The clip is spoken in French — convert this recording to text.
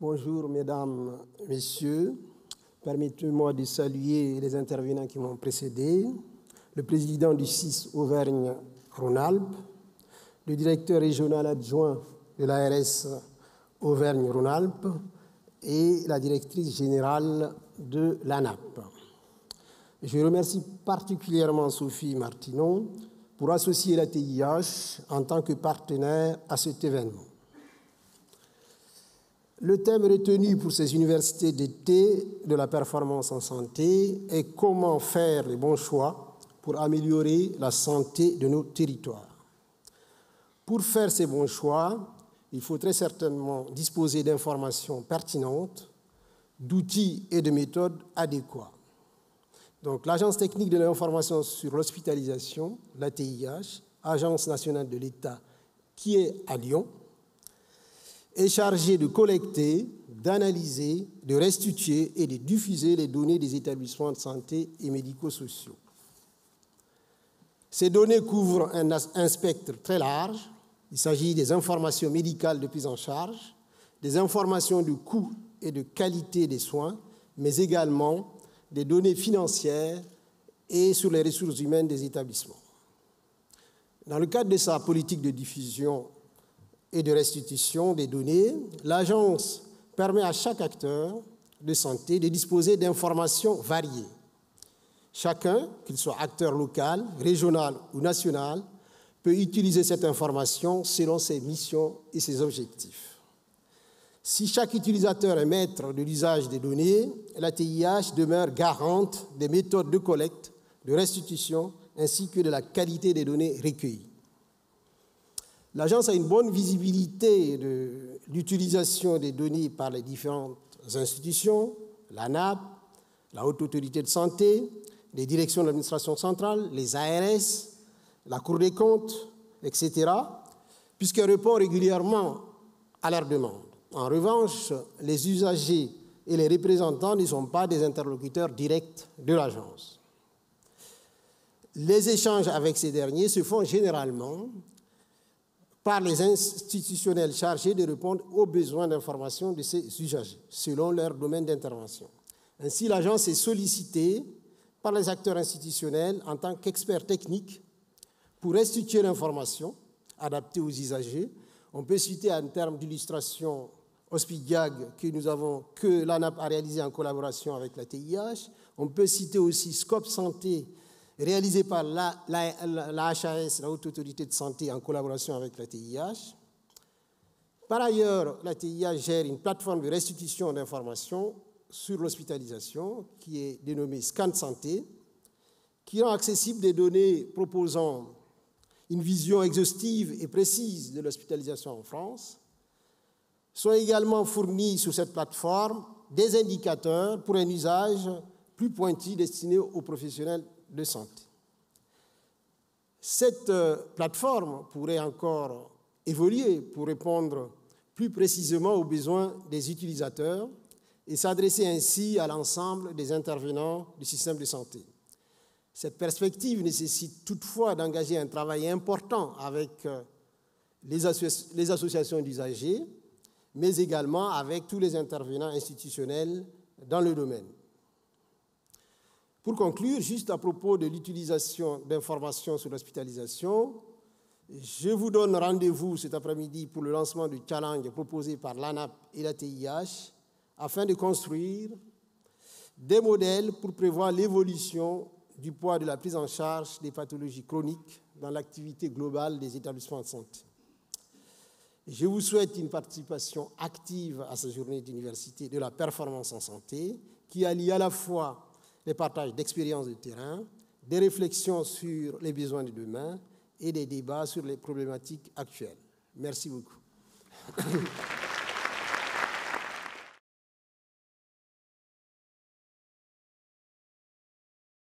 Bonjour, mesdames, messieurs. Permettez-moi de saluer les intervenants qui m'ont précédé, le président du CIS Auvergne-Rhône-Alpes, le directeur régional adjoint de l'ARS Auvergne-Rhône-Alpes et la directrice générale de l'ANAP. Je remercie particulièrement Sophie Martinon pour associer la TIH en tant que partenaire à cet événement. Le thème retenu pour ces universités d'été de la performance en santé est comment faire les bons choix pour améliorer la santé de nos territoires. Pour faire ces bons choix, il faut très certainement disposer d'informations pertinentes, d'outils et de méthodes adéquates. Donc, l'Agence technique de l'information sur l'hospitalisation, la TIH, Agence nationale de l'État, qui est à Lyon, est chargée de collecter, d'analyser, de restituer et de diffuser les données des établissements de santé et médico-sociaux. Ces données couvrent un spectre très large. Il s'agit des informations médicales de prise en charge, des informations de coût et de qualité des soins, mais également des données financières et sur les ressources humaines des établissements. Dans le cadre de sa politique de diffusion et de restitution des données, l'agence permet à chaque acteur de santé de disposer d'informations variées. Chacun, qu'il soit acteur local, régional ou national, peut utiliser cette information selon ses missions et ses objectifs. Si chaque utilisateur est maître de l'usage des données, la TIH demeure garante des méthodes de collecte, de restitution, ainsi que de la qualité des données recueillies. L'agence a une bonne visibilité de l'utilisation des données par les différentes institutions, l'ANAP, la Haute Autorité de Santé, les directions de l'administration centrale, les ARS, la Cour des comptes, etc., puisqu'elle répond régulièrement à leurs demandes. En revanche, les usagers et les représentants ne sont pas des interlocuteurs directs de l'agence. Les échanges avec ces derniers se font généralement par les institutionnels chargés de répondre aux besoins d'information de ces usagers, selon leur domaine d'intervention. Ainsi, l'agence est sollicitée par les acteurs institutionnels en tant qu'experts techniques pour restituer l'information adaptée aux usagers. On peut citer en termes d'illustration Hospidiag que l'ANAP a réalisé en collaboration avec la TIH. On peut citer aussi Scope Santé, réalisé par la HAS, la Haute Autorité de Santé, en collaboration avec la TIH. Par ailleurs, la TIH gère une plateforme de restitution d'informations sur l'hospitalisation, qui est dénommée Scan Santé, qui rend accessible des données proposant une vision exhaustive et précise de l'hospitalisation en France. Sont également fournis sur cette plateforme des indicateurs pour un usage plus pointu destiné aux professionnels de santé. Cette plateforme pourrait encore évoluer pour répondre plus précisément aux besoins des utilisateurs et s'adresser ainsi à l'ensemble des intervenants du système de santé. Cette perspective nécessite toutefois d'engager un travail important avec les associations d'usagers, mais également avec tous les intervenants institutionnels dans le domaine. Pour conclure, juste à propos de l'utilisation d'informations sur l'hospitalisation, je vous donne rendez-vous cet après-midi pour le lancement du challenge proposé par l'ANAP et la TIH afin de construire des modèles pour prévoir l'évolution du poids de la prise en charge des pathologies chroniques dans l'activité globale des établissements de santé. Je vous souhaite une participation active à cette journée d'université de la performance en santé, qui allie à la fois les partages d'expériences de terrain, des réflexions sur les besoins de demain et des débats sur les problématiques actuelles. Merci beaucoup.